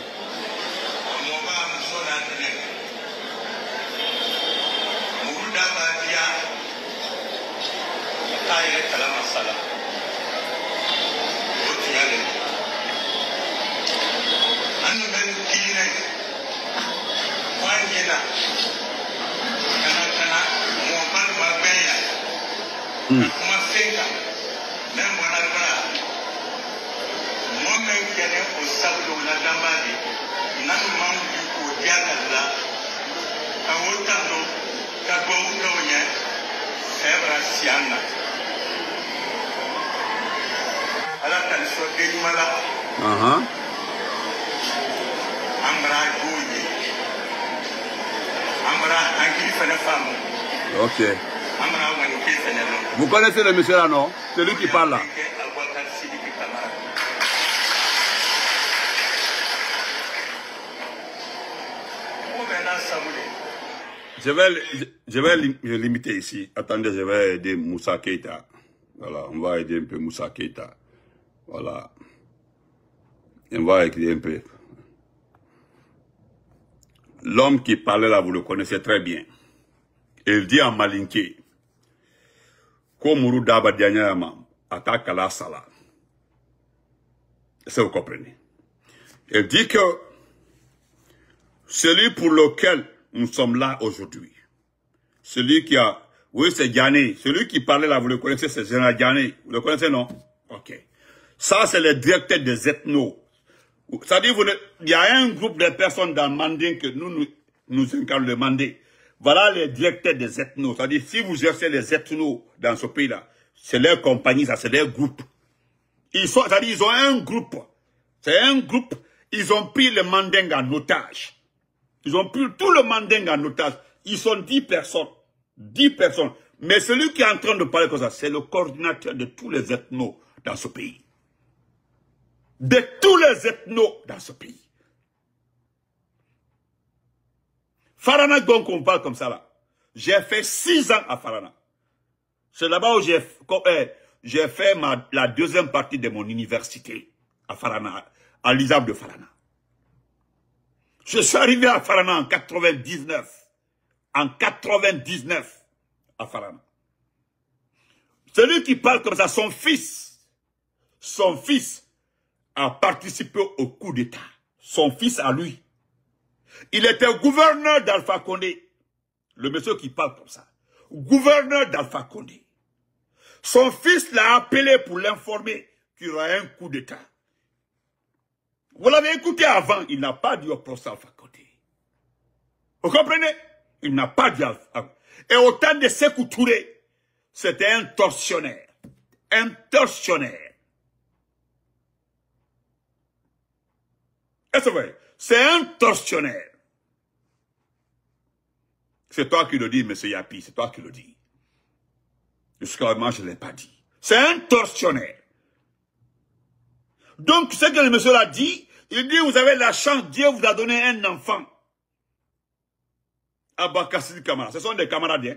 Ok. Vous connaissez le monsieur là, non? C'est lui qui parle là. Je vais limiter ici. Attendez, je vais aider Moussa Keita. Voilà, on va aider un peu Moussa Keita. Voilà. On va écrire un peu. L'homme qui parlait là, vous le connaissez très bien. Il dit en malinké, Komuru Daba dernièrement, attaque à la Salah. Est-ce que vous comprenez? Il dit que celui pour lequel nous sommes là aujourd'hui, celui qui a, oui c'est Yannick, celui qui parlait là, vous le connaissez, c'est Général Yannick, vous le connaissez non? Ok. Ça c'est le directeur des ethnos. Ça dit, il y a un groupe de personnes dans Mandin que nous incarnons le Mandin. Voilà les directeurs des ethnos. C'est-à-dire, si vous cherchez les ethnos dans ce pays-là, c'est leur compagnie, ça, c'est leur groupe. C'est-à-dire, ils ont un groupe. C'est un groupe. Ils ont pris le Manding en otage. Ils ont pris tout le Manding en otage. Ils sont 10 personnes. 10 personnes. Mais celui qui est en train de parler comme ça, c'est le coordinateur de tous les ethnos dans ce pays. De tous les ethnos dans ce pays. Farana, donc, on parle comme ça, là. J'ai fait 6 ans à Farana. C'est là-bas où j'ai fait la deuxième partie de mon université. à Farana, à l'ISAB de Farana. Je suis arrivé à Farana en 99. En 99, à Farana. Celui qui parle comme ça, son fils a participé au coup d'État. Son fils à lui. Il était gouverneur d'Alpha Condé. Le monsieur qui parle comme ça. Gouverneur d'Alpha Condé. Son fils l'a appelé pour l'informer qu'il y aura un coup d'État. Vous l'avez écouté avant, il n'a pas dit au procès Alpha Condé. Vous comprenez? Il n'a pas dit Alpha. Et au temps de Sékou Touré, c'était un tortionnaire. Un tortionnaire. Est-ce vrai? C'est un tortionnaire. C'est toi qui le dis, M. Yapi, c'est toi qui le dis. Jusqu'à maintenant, je ne l'ai pas dit. C'est un tortionnaire. Donc, ce que le monsieur l'a dit, il dit, vous avez la chance, Dieu vous a donné un enfant. Abakassi Kamara, ce sont des camarades. Hein?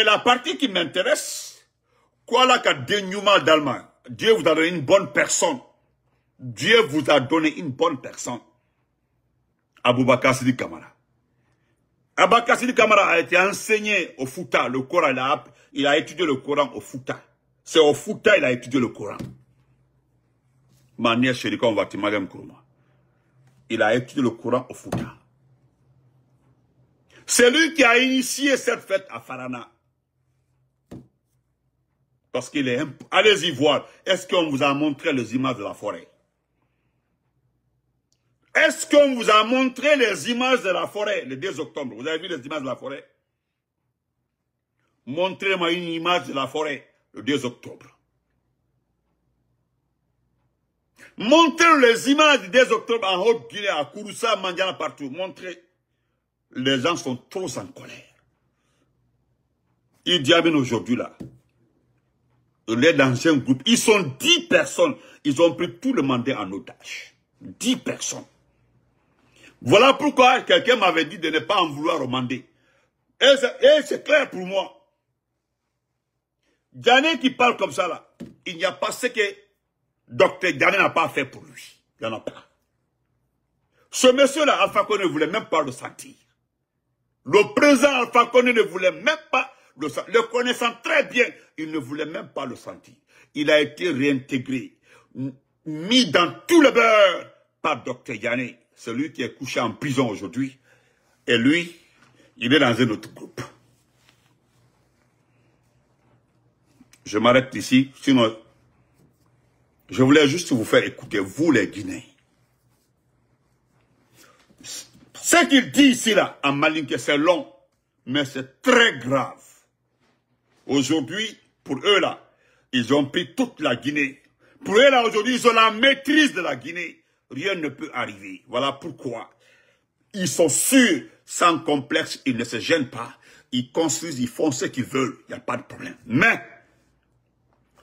Et la partie qui m'intéresse, quoi là qu'a dénouement d'Allemagne, Dieu vous a donné une bonne personne. Dieu vous a donné une bonne personne. Aboubacar Sidi Kamara. Aboubacar Sidi Kamara a été enseigné au Fouta, le Coran, il a étudié le Coran au Fouta. C'est au Fouta qu'il a étudié le Coran. Manière Chérika, on va te magam Kourma. Il a étudié le Coran au Fouta. C'est lui qui a initié cette fête à Farana. Parce qu'il est... Allez-y voir. Est-ce qu'on vous a montré les images de la forêt? Est-ce qu'on vous a montré les images de la forêt le 2 octobre? Vous avez vu les images de la forêt? Montrez-moi une image de la forêt le 2 octobre. Montrez les images du 2 octobre en Haute-Guinée, à Kouroussa, Mandiana, partout. Montrez. Les gens sont trop en colère. Idi Amin aujourd'hui là. Il est dans un groupe. Ils sont 10 personnes. Ils ont pris tout le mandat en otage. 10 personnes. Voilà pourquoi quelqu'un m'avait dit de ne pas en vouloir au mandat. Et c'est clair pour moi. Yannick qui parle comme ça là. Il n'y a pas ce que Dr Yannick n'a pas fait pour lui. Il n'y en a pas. Ce monsieur-là, Alpha Condé ne voulait même pas le sentir. Le président Alpha Condé ne voulait même pas le sentir. Le connaissant très bien, il ne voulait même pas le sentir. Il a été réintégré, mis dans tout le beurre par Dr Yanné, celui qui est couché en prison aujourd'hui. Et lui, il est dans un autre groupe. Je m'arrête ici, sinon je voulais juste vous faire écouter, vous les Guinéens. Ce qu'il dit ici, là, en Malinké, c'est long, mais c'est très grave. Aujourd'hui, pour eux, là, ils ont pris toute la Guinée. Pour eux, là, aujourd'hui, ils ont la maîtrise de la Guinée. Rien ne peut arriver. Voilà pourquoi. Ils sont sûrs, sans complexe, ils ne se gênent pas. Ils construisent, ils font ce qu'ils veulent. Il n'y a pas de problème. Mais,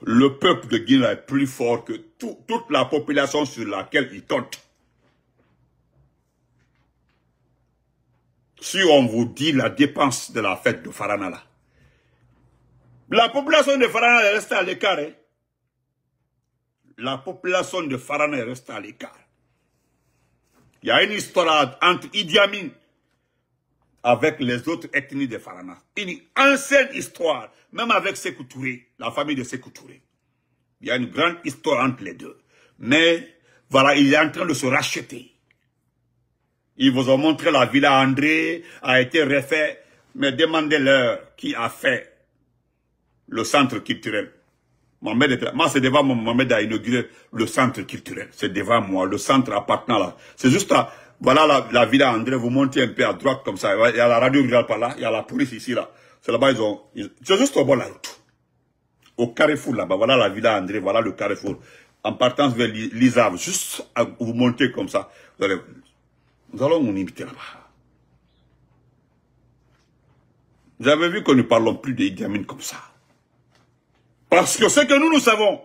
le peuple de Guinée est plus fort que toute la population sur laquelle ils comptent. Si on vous dit la dépense de la fête de Farana, là. La population de Farana est restée à l'écart. Hein? La population de Farana est restée à l'écart. Il y a une histoire entre Idi Amin avec les autres ethnies de Farana. Une ancienne histoire, même avec Sékou Touré, la famille de Sékou Touré. Il y a une grande histoire entre les deux. Mais voilà, il est en train de se racheter. Ils vous ont montré la villa André, a été refait, mais demandez-leur qui a fait le centre culturel. Moi, c'est devant moi, Mohamed a inauguré le centre culturel. C'est devant moi, le centre appartenant là. C'est juste là, voilà la villa André, vous montez un peu à droite comme ça. Il y a la radio rurale par là, il y a la police ici là. C'est là-bas, c'est juste au bord de la route. Au carrefour là-bas, voilà la villa André, voilà le carrefour. En partant vers l'Isave, juste à, vous montez comme ça. Vous allez... Nous allons nous imiter là-bas. Vous avez vu que nous ne parlons plus d'Idi Amin comme ça. Parce que ce que nous savons,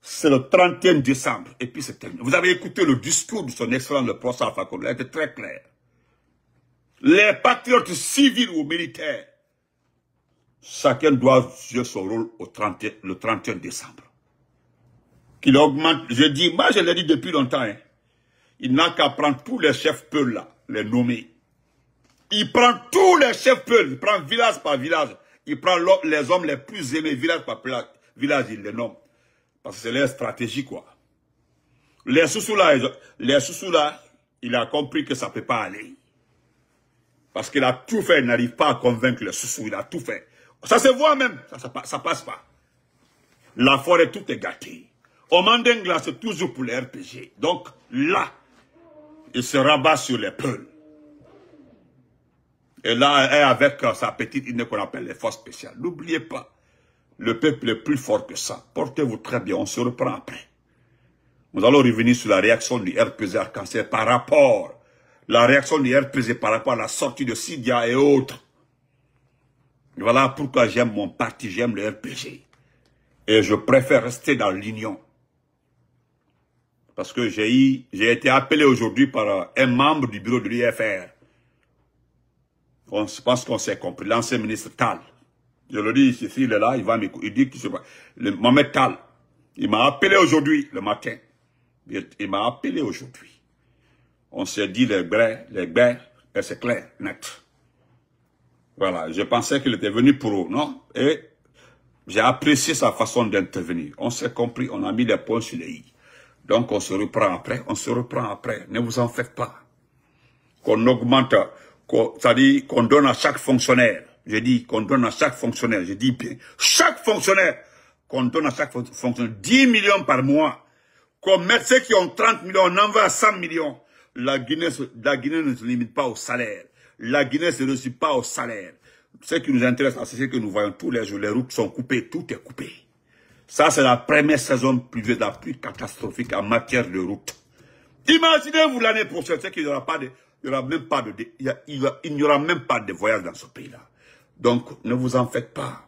c'est le 31 décembre. Et puis c'est terminé. Vous avez écouté le discours de son excellent le procès Alpha Condé. Il était très clair. Les patriotes civils ou militaires, chacun doit jouer son rôle le 31 décembre. qu'il augmente. Je dis, moi je l'ai dit depuis longtemps, hein. Il n'a qu'à prendre tous les chefs peuls là, les nommer. Il prend tous les chefs peuls, il prend village par village. Il prend les hommes les plus aimés, village par village, il les nomme. Parce que c'est leur stratégie, quoi. Les sous-sous là, il a compris que ça ne peut pas aller. Parce qu'il a tout fait, il n'arrive pas à convaincre les sous-sous, il a tout fait. Ça se voit même, ça passe pas. La forêt, tout est gâté. Au Mandengla, c'est toujours pour les RPG. Donc là, il se rabat sur les peuls. Et là, avec sa petite idée qu'on appelle les forces spéciales. N'oubliez pas, le peuple est plus fort que ça. Portez-vous très bien, on se reprend après. Nous allons revenir sur la réaction du RPG Arc-en-Ciel par rapport... La réaction du RPG par rapport à la sortie de Sidia et autres. Voilà pourquoi j'aime mon parti, j'aime le RPG. Et je préfère rester dans l'union. Parce que j'ai été appelé aujourd'hui par un membre du bureau de l'UFR. On pense qu'on s'est compris. L'ancien ministre Tal. Je le dis ici, il est là, il va m'écouter. Il dit que je... Mohamed Tal, il m'a appelé aujourd'hui, le matin. Il m'a appelé aujourd'hui. On s'est dit les bains, et c'est clair, net. Voilà, je pensais qu'il était venu pour eux, non? Et j'ai apprécié sa façon d'intervenir. On s'est compris, on a mis les points sur les i. Donc on se reprend après, Ne vous en faites pas. Qu'on augmente... C'est-à-dire qu'on donne à chaque fonctionnaire, je dis bien, chaque fonctionnaire, qu'on donne à chaque fonctionnaire 10 millions par mois, qu'on mette ceux qui ont 30 millions, on envoie à 100 millions. La Guinée ne se limite pas au salaire, la Guinée ne se réussit pas au salaire. Ce qui nous intéresse, c'est ce que nous voyons tous les jours, les routes sont coupées, tout est coupé. Ça, c'est la première saison privée la plus catastrophique en matière de route. Imaginez-vous l'année prochaine, c'est qu'il n'y aura pas de... Il n'y aura même pas de voyage dans ce pays-là. Donc, ne vous en faites pas.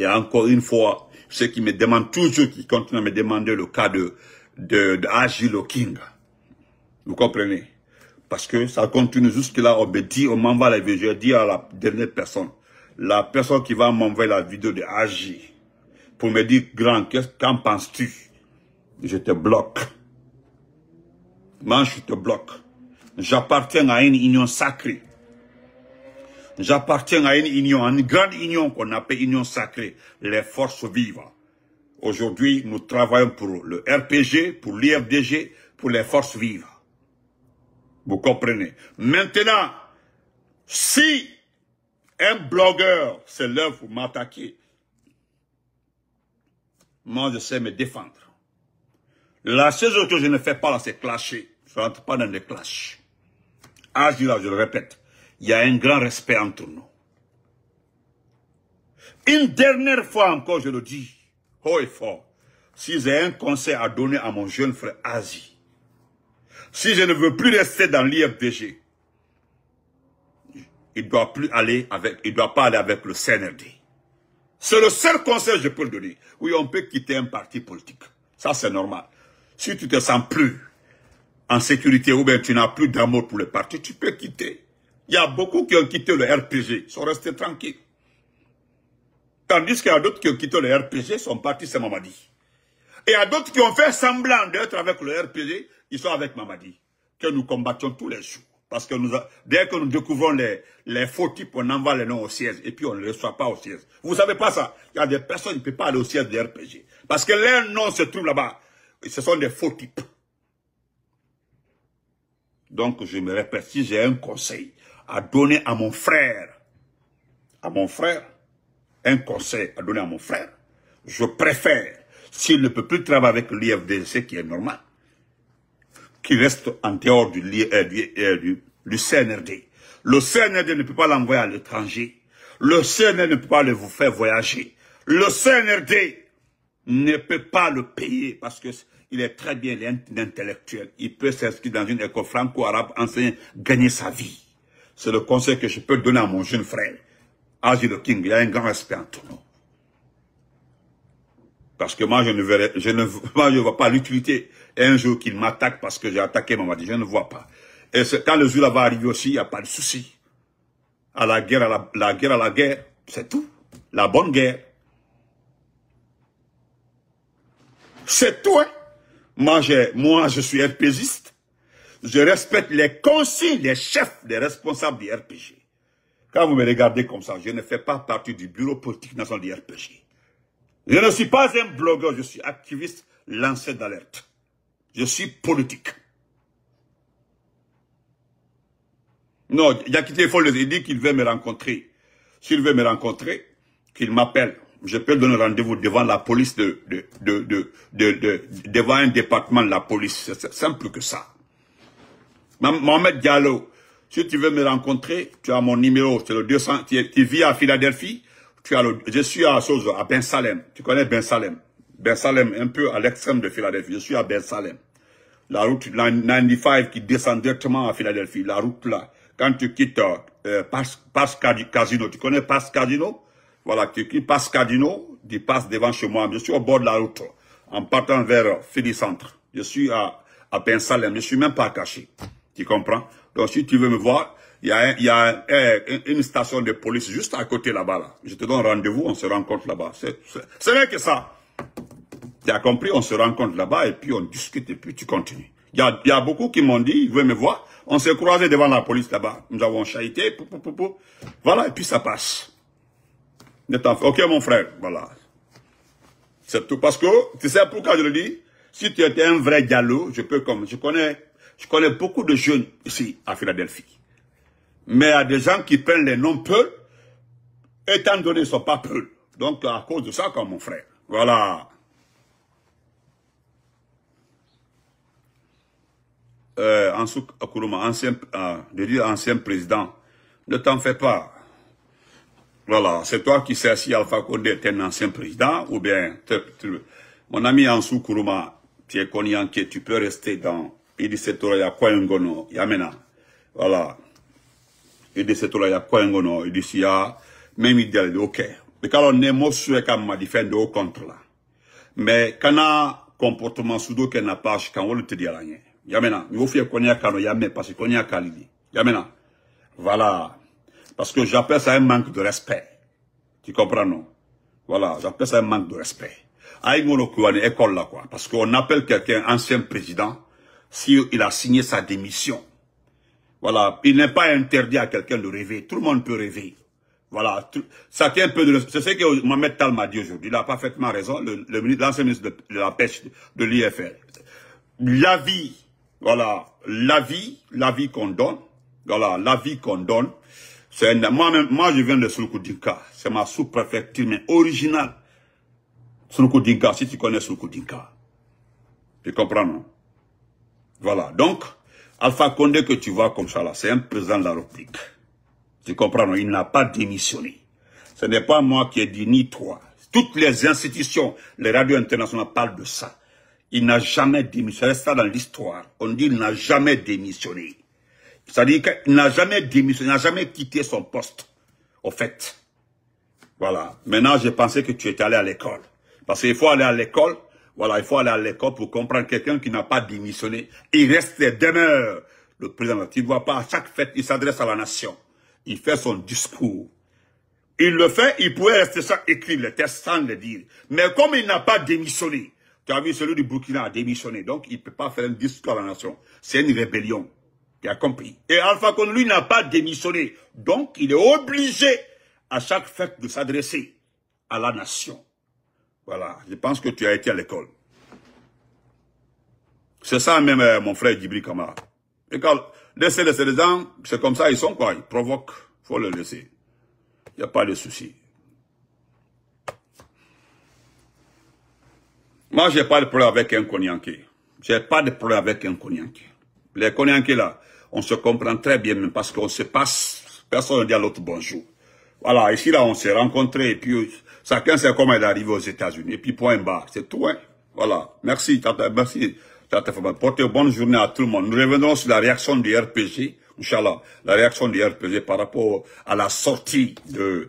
Et encore une fois, ceux qui me demandent toujours, qui continuent à me demander le cas de Agilo King. Vous comprenez? Parce que ça continue jusque-là, on me dit, on m'envoie la vidéo. Je dis à la dernière personne, la personne qui va m'envoyer la vidéo de Agi, pour me dire, grand, qu'en penses-tu? Je te bloque. Moi, je te bloque. J'appartiens à une union sacrée. J'appartiens à une union, à une grande union qu'on appelle union sacrée. Les forces vives. Aujourd'hui, nous travaillons pour le RPG, pour l'IFDG, pour les forces vives. Vous comprenez? Maintenant, si un blogueur s'élève pour m'attaquer, moi je sais me défendre. La seule chose que je ne fais pas là, c'est clasher. Je ne rentre pas dans les clashs. Agila, je le répète, il y a un grand respect entre nous. Une dernière fois encore, je le dis, haut et fort, si j'ai un conseil à donner à mon jeune frère Asie, si je ne veux plus rester dans l'IFDG, il ne doit plus aller avec, il doit pas aller avec le CNRD. C'est le seul conseil que je peux donner. Oui, on peut quitter un parti politique. Ça, c'est normal. Si tu te sens plus en sécurité, ou bien tu n'as plus d'amour pour le parti, tu peux quitter. Il y a beaucoup qui ont quitté le RPG, sont restés tranquilles. Tandis qu'il y a d'autres qui ont quitté le RPG, sont partis, c'est Mamadi. Et il y a d'autres qui ont fait semblant d'être avec le RPG, ils sont avec Mamadi, que nous combattions tous les jours. Parce que dès que nous découvrons les faux types, on envoie les noms au siège, et puis on ne les reçoit pas au siège. Vous ne savez pas ça. Il y a des personnes qui ne peuvent pas aller au siège des RPG. Parce que leurs noms se trouvent là-bas. Ce sont des faux types. Donc, je me répète, si j'ai un conseil à donner à mon frère, je préfère, s'il ne peut plus travailler avec l'IFDG, ce qui est normal, qu'il reste en dehors du CNRD. Le CNRD ne peut pas l'envoyer à l'étranger. Le CNRD ne peut pas le vous faire voyager. Le CNRD ne peut pas le payer parce que... Il est très bien intellectuel. Il peut s'inscrire dans une école franco-arabe, enseigner, gagner sa vie. C'est le conseil que je peux donner à mon jeune frère, Agile King. Il y a un grand respect entre nous. Parce que moi, je ne vois pas l'utilité. Un jour qu'il m'attaque parce que j'ai attaqué Mamadi, je ne vois pas. Et quand le jour-là va arriver aussi, il n'y a pas de souci. À la guerre, c'est tout. La bonne guerre. C'est toi. Moi, je suis RPGiste. Je respecte les consignes des chefs, des responsables du RPG. Quand vous me regardez comme ça, je ne fais pas partie du bureau politique national du RPG. Je ne suis pas un blogueur, je suis activiste lancé d'alerte. Je suis politique. Non, il y a qui téléphone, il dit qu'il veut me rencontrer. S'il veut me rencontrer, qu'il m'appelle. Je peux donner rendez-vous devant la police devant un département de la police. C'est simple que ça. Mohamed Diallo, si tu veux me rencontrer, tu as mon numéro, c'est le 200, tu vis à Philadelphie, je suis à Bensalem. Tu connais Bensalem? Bensalem, un peu à l'extrême de Philadelphie. Je suis à Bensalem. La route 95 qui descend directement à Philadelphie. La route là. Quand tu quittes Parx Casino, tu connais Parx Casino? Voilà, tu quittes Parx Casino, tu passes devant chez moi. Je suis au bord de la route, en partant vers Philly Centre. Je suis à Bensalem, je suis même pas caché. Tu comprends? Donc si tu veux me voir, il y a une station de police juste à côté là-bas. Là. Je te donne rendez-vous, on se rencontre là-bas. C'est vrai que ça. Tu as compris, on se rencontre là-bas et puis on discute et puis tu continues. Il y a beaucoup qui m'ont dit, ils veulent me voir. On s'est croisés devant la police là-bas. Nous avons chahuté, voilà, et puis ça passe. Ok, mon frère, voilà. C'est tout. Parce que, tu sais pourquoi je le dis? Si tu étais un vrai Diallo, je connais beaucoup de jeunes ici, à Philadelphie. Mais il y a des gens qui prennent les noms peu, étant donné qu'ils ne sont pas peu. Donc, à cause de ça, comme mon frère. Voilà. Ancien président, ne t'en fais pas. Voilà, c'est toi qui sais si Alpha Condé est un ancien président ou bien... Mon ami Ansou Kourouma, tu es Konyanké, tu peux rester dans Idi Setoraya Kwayengono, Yamena. Voilà. Idi Setoraya Kwayengono, Idi Sia, même idéal, ok. Mais quand on est mosu et qu'on m'a défendu au contre là. Mais quand on a comportement soudo qu'on n'a pas, quand on le te dit à la nienne. Yamena, il faut connaître Kano Yamé parce que connaît Kalidi. Yamena, voilà, parce que j'appelle ça un manque de respect. Tu comprends non? Voilà, j'appelle ça un manque de respect. Aïmono Kouane école là quoi, parce qu'on appelle quelqu'un ancien président si il a signé sa démission. Voilà, il n'est pas interdit à quelqu'un de rêver. Tout le monde peut rêver. Voilà, chacun peut de respect. C'est ce que Mohamed Tal m'a dit aujourd'hui. Il a parfaitement raison. L'ancien ministre de la pêche de l'IFR. La vie. Voilà, la vie qu'on donne, voilà, la vie qu'on donne, c'est moi je viens de Sulkoudinka, c'est ma sous-préfecture, mais originale. Sulkoudinka, si tu connais Sulkoudinka. Tu comprends, non? Voilà, donc, Alpha Condé que tu vois comme ça là, c'est un président de la République. Tu comprends, non? Il n'a pas démissionné. Ce n'est pas moi qui ai dit, ni toi. Toutes les institutions, les radios internationales parlent de ça. Il n'a jamais démissionné. Ça dans l'histoire. On dit qu'il n'a jamais démissionné. C'est-à-dire qu'il n'a jamais démissionné, il n'a jamais quitté son poste. Au fait. Voilà. Maintenant, j'ai pensé que tu étais allé à l'école. Parce qu'il faut aller à l'école. Voilà, il faut aller à l'école pour comprendre quelqu'un qui n'a pas démissionné. Il reste demeure. Le président, tu ne vois pas, à chaque fête, il s'adresse à la nation. Il fait son discours. Il le fait, il pourrait rester sans écrire le texte, sans le dire. Mais comme il n'a pas démissionné, tu as vu, celui du Burkina a démissionné. Donc, il ne peut pas faire un discours à la nation. C'est une rébellion. Tu as compris. Et Alpha Condé, lui, n'a pas démissionné. Donc, il est obligé, à chaque fête, de s'adresser à la nation. Voilà. Je pense que tu as été à l'école. C'est ça même, mon frère Djibril Kamara. Et quand, laissez-les, les gens, c'est comme ça, ils sont quoi? Ils provoquent. Il faut les laisser. Il n'y a pas de souci. Moi, j'ai pas de problème avec un Konyanké. J'ai pas de problème avec un Konyanké. Les Konyankés là, on se comprend très bien même parce qu'on se passe, personne ne dit à l'autre bonjour. Voilà, ici là, on s'est rencontrés et puis chacun sait comment il est arrivé aux États-Unis. Et puis point barre, c'est tout, hein. Voilà. Merci, Tata, merci, Tata Fatmata. Portez bonne journée à tout le monde. Nous reviendrons sur la réaction du RPG, Inch'Allah, la réaction du RPG par rapport à la sortie de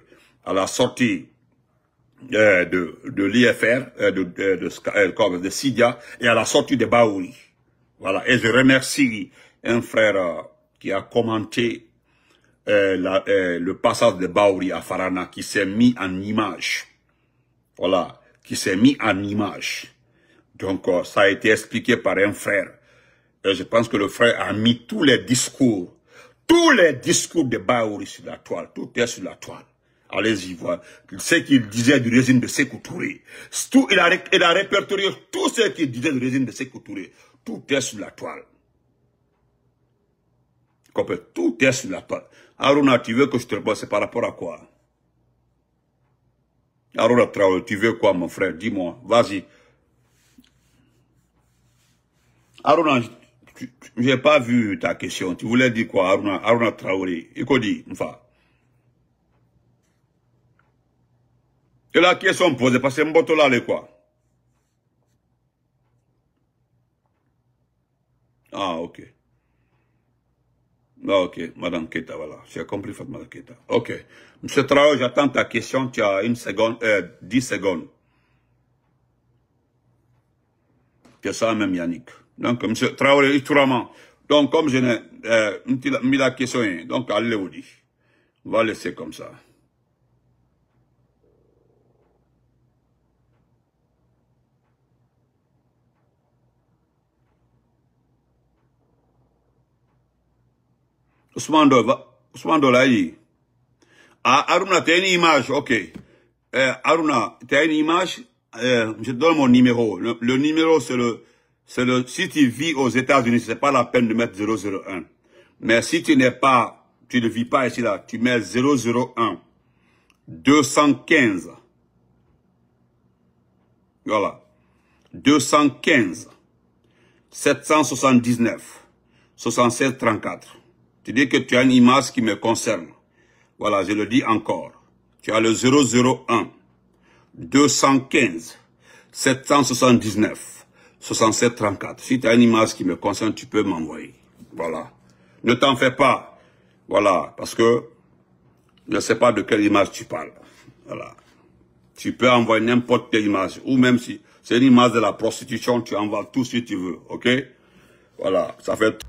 l'IFR, de Sidia, et à la sortie de Baouri. Voilà. Et je remercie un frère qui a commenté le passage de Baouri à Farana, qui s'est mis en image. Voilà. Qui s'est mis en image. Donc, ça a été expliqué par un frère. Et je pense que le frère a mis tous les discours de Baouri sur la toile. Tout est sur la toile. Allez-y voir. Ce qu'il disait du régime de Sékou Touré. Il a répertorié tout ce qu'il disait du régime de Sékou Touré. Tout est sur la toile. Tout est sur la toile. Aruna, tu veux que je te réponde, c'est par rapport à quoi? Aruna Traoré, tu veux quoi, mon frère? Dis-moi, vas-y. Aruna, j'ai pas vu ta question. Tu voulais dire quoi, Aruna, Aruna Traoré? Et qu'on dit, enfin. Et la question posée, parce que Mbotola, elle est quoi? Ah, ok. Ah, ok, Madame Keta, voilà. J'ai compris, Fatmata Kieta. Ok. Monsieur Traoré, j'attends ta question. Tu as 10 secondes. Que ça, même Yannick. Donc, Monsieur Traoré, naturellement. Donc, comme je n'ai mis la question, donc, allez vous dire. On va laisser comme ça. Ousmane Dolaï. Ah, Aruna, t'as une image, ok. Aruna, t'as une image, je te donne mon numéro. Le numéro, c'est le, si tu vis aux États-Unis, c'est pas la peine de mettre 001. Mais si tu n'es pas, tu ne vis pas ici, là, tu mets 001. 215. Voilà. 215. 779. 67 34. Tu dis que tu as une image qui me concerne. Voilà, je le dis encore. Tu as le 001 215 779 67 34. Si tu as une image qui me concerne, tu peux m'envoyer. Voilà. Ne t'en fais pas. Voilà, parce que je ne sais pas de quelle image tu parles. Voilà. Tu peux envoyer n'importe quelle image. Ou même si c'est une image de la prostitution, tu envoies tout si tu veux. OK? Voilà, ça fait...